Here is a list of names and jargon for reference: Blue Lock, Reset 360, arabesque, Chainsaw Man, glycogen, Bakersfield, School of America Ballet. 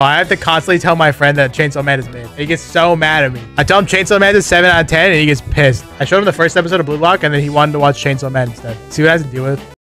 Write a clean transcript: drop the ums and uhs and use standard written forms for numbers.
I have to constantly tell my friend that Chainsaw Man is mid. He gets so mad at me. I tell him Chainsaw Man is 7 out of 10 and he gets pissed. I showed him the first episode of Blue Lock and then he wanted to watch Chainsaw Man instead. See what I have to deal with?